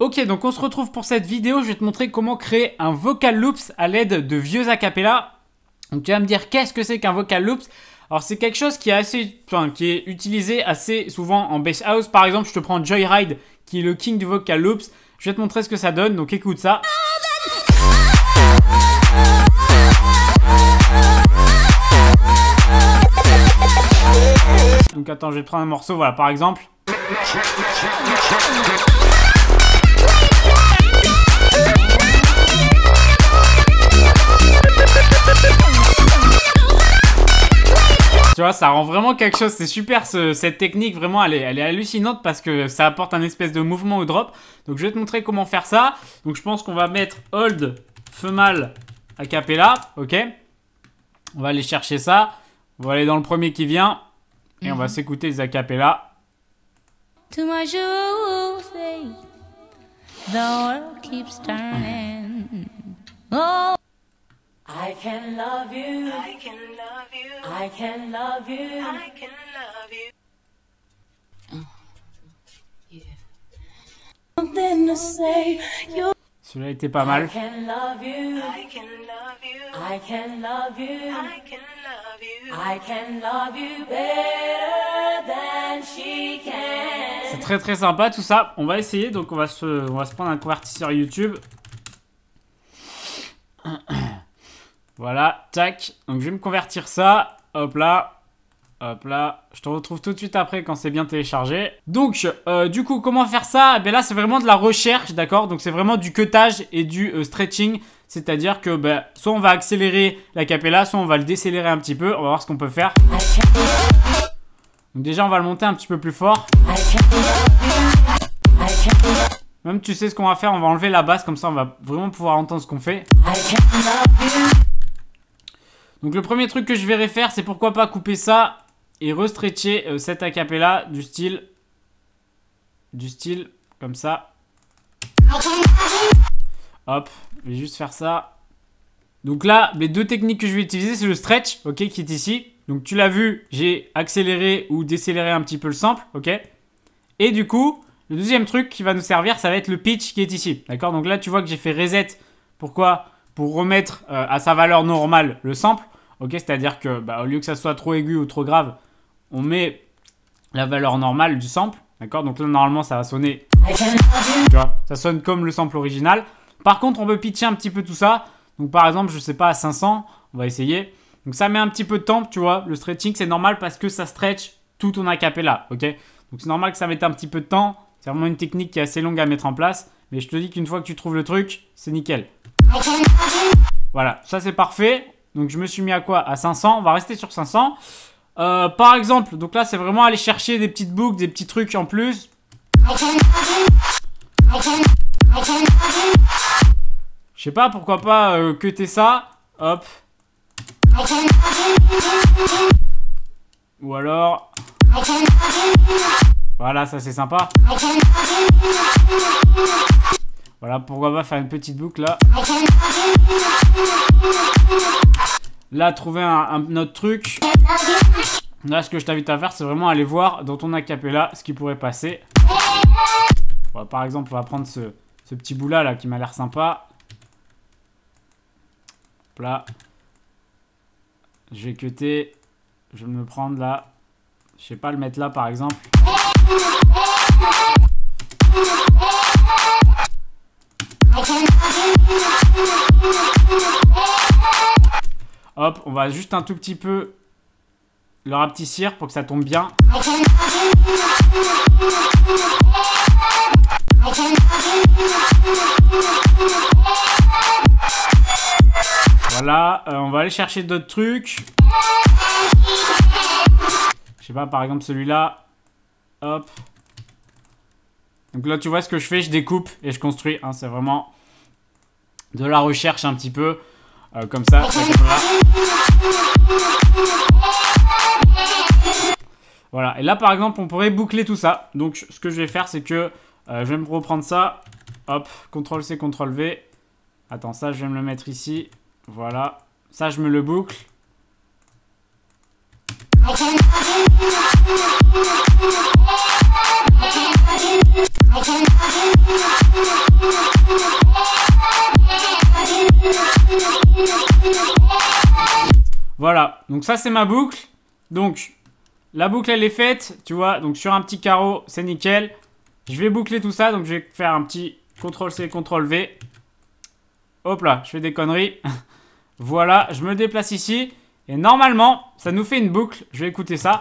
Ok, donc on se retrouve pour cette vidéo. Je vais te montrer comment créer un vocal loops à l'aide de vieux acapella. Donc tu vas me dire qu'est-ce que c'est qu'un vocal loops? Alors c'est quelque chose qui est qui est utilisé assez souvent en bass house. Par exemple, je te prends Joyride qui est le king du vocal loops. Je vais te montrer ce que ça donne. Donc écoute ça. Donc attends, je vais te prendre un morceau, voilà, par exemple. Tu vois, ça rend vraiment quelque chose, c'est super cette technique, vraiment elle est hallucinante parce que ça apporte un espèce de mouvement au drop. Donc je vais te montrer comment faire ça. Donc je pense qu'on va mettre hold femal a cappella, ok. On va aller chercher ça, on va aller dans le premier qui vient et on va s'écouter les a cappella. I can love you, I can love you, I can love you, I can love you. Oh. Yeah. Something to say. Celui-là était pas mal. I can love you, I can love you, I can love you, I can love you, I can love you better than she can. C'est très très sympa tout ça. On va essayer, donc on va se prendre un convertisseur YouTube. Voilà, tac, donc je vais me convertir ça, hop là, je te retrouve tout de suite après quand c'est bien téléchargé. Donc du coup comment faire ça? Eh bien là c'est vraiment de la recherche, d'accord? Donc c'est vraiment du cutage et du stretching, c'est-à-dire que bah, soit on va accélérer la cappella, soit on va le décélérer un petit peu, on va voir ce qu'on peut faire. Donc déjà on va le monter un petit peu plus fort. Même tu sais ce qu'on va faire, on va enlever la basse, comme ça on va vraiment pouvoir entendre ce qu'on fait. Donc le premier truc que je vais faire, c'est pourquoi pas couper ça et restretcher cet acapella du style comme ça. Hop, je vais juste faire ça. Donc là, les deux techniques que je vais utiliser, c'est le stretch, ok, qui est ici. Donc tu l'as vu, j'ai accéléré ou décéléré un petit peu le sample, ok. Et du coup, le deuxième truc qui va nous servir, ça va être le pitch qui est ici, d'accord. Donc là, tu vois que j'ai fait reset. Pourquoi? Pour remettre à sa valeur normale le sample, ok, c'est-à-dire que bah, au lieu que ça soit trop aigu ou trop grave, on met la valeur normale du sample, d'accord. Donc là normalement ça va sonner, tu vois, ça sonne comme le sample original. Par contre on peut pitcher un petit peu tout ça, donc par exemple je sais pas à 500, on va essayer. Donc ça met un petit peu de temps, tu vois, le stretching c'est normal parce que ça stretch tout ton acapella, ok. Donc c'est normal que ça mette un petit peu de temps, c'est vraiment une technique qui est assez longue à mettre en place, mais je te dis qu'une fois que tu trouves le truc, c'est nickel. Voilà, ça c'est parfait. Donc je me suis mis à quoi? À 500, on va rester sur 500. Par exemple, donc là c'est vraiment aller chercher des petites boucles, des petits trucs en plus. Je sais pas, pourquoi pas cutter ça. Hop. Ou alors... Voilà, ça c'est sympa. Voilà, pourquoi pas faire une petite boucle là. Là, trouver un autre truc. Là, ce que je t'invite à faire, c'est vraiment aller voir dans ton acapella ce qui pourrait passer. Voilà, par exemple, on va prendre ce petit bout là, qui m'a l'air sympa. Hop là. Je vais cutter. Je vais me prendre là. Je sais pas, le mettre là par exemple. Hop, on va juste un tout petit peu le rapetissir pour que ça tombe bien. Voilà, on va aller chercher d'autres trucs. Je sais pas, par exemple celui-là. Hop. Donc là, tu vois ce que je fais, je découpe et je construis. Hein, c'est vraiment de la recherche un petit peu. Comme ça, voilà. Et là, par exemple, on pourrait boucler tout ça. Donc, ce que je vais faire, c'est que je vais me reprendre ça. Hop, CTRL-C, CTRL-V. Attends, ça, je vais me le mettre ici. Voilà. Ça, je me le boucle. Voilà, donc ça c'est ma boucle. Donc la boucle elle est faite, tu vois, donc sur un petit carreau, c'est nickel. Je vais boucler tout ça, donc je vais faire un petit CTRL-C, CTRL-V. Hop là, je fais des conneries. Voilà, je me déplace ici. Et normalement, ça nous fait une boucle. Je vais écouter ça.